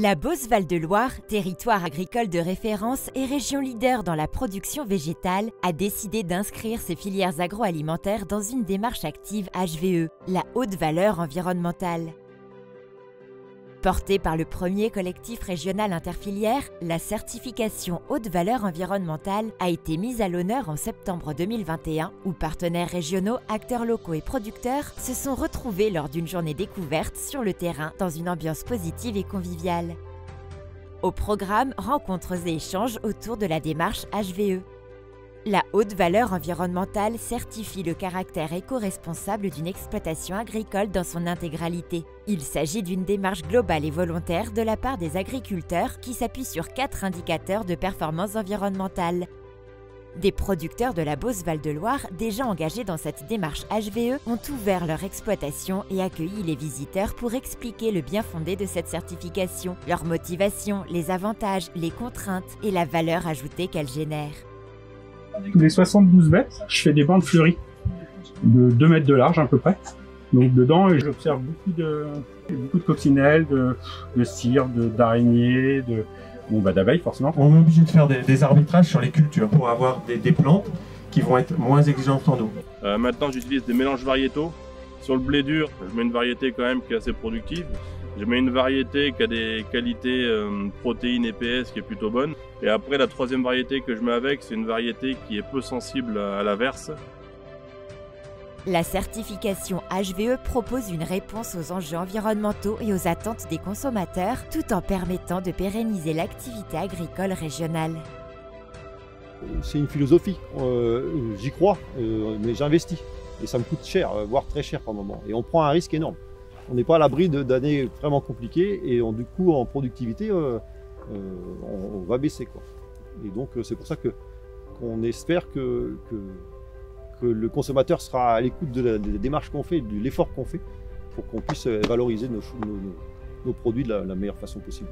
La Beauce-Val-de-Loire, territoire agricole de référence et région leader dans la production végétale, a décidé d'inscrire ses filières agroalimentaires dans une démarche active HVE, la Haute Valeur Environnementale. Portée par le premier collectif régional interfilière, la certification Haute Valeur Environnementale a été mise à l'honneur en septembre 2021, où partenaires régionaux, acteurs locaux et producteurs se sont retrouvés lors d'une journée découverte sur le terrain dans une ambiance positive et conviviale. Au programme, rencontres et échanges autour de la démarche HVE. La Haute Valeur Environnementale certifie le caractère éco-responsable d'une exploitation agricole dans son intégralité. Il s'agit d'une démarche globale et volontaire de la part des agriculteurs qui s'appuie sur 4 indicateurs de performance environnementale. Des producteurs de la Beauce-Val-de-Loire, déjà engagés dans cette démarche HVE, ont ouvert leur exploitation et accueilli les visiteurs pour expliquer le bien fondé de cette certification, leur motivation, les avantages, les contraintes et la valeur ajoutée qu'elle génère. Des 72 bêtes, je fais des bandes fleuries de 2 mètres de large à peu près. Donc dedans, j'observe beaucoup de coccinelles, de cires, d'araignées, d'abeilles forcément. On est obligé de faire des arbitrages sur les cultures pour avoir des plantes qui vont être moins exigeantes en eau. Maintenant, j'utilise des mélanges variétaux. Sur le blé dur, je mets une variété quand même qui est assez productive. Je mets une variété qui a des qualités protéines et PS qui est plutôt bonne. Et après, la troisième variété que je mets avec, c'est une variété qui est peu sensible à l'averse. La certification HVE propose une réponse aux enjeux environnementaux et aux attentes des consommateurs, tout en permettant de pérenniser l'activité agricole régionale. C'est une philosophie. J'y crois, mais j'investis. Et ça me coûte cher, voire très cher par moment. Et on prend un risque énorme. On n'est pas à l'abri d'années vraiment compliquées et du coup en productivité, on va baisser, quoi. Et donc c'est pour ça qu'on espère que le consommateur sera à l'écoute des démarches qu'on fait, de l'effort qu'on fait pour qu'on puisse valoriser nos produits de la meilleure façon possible.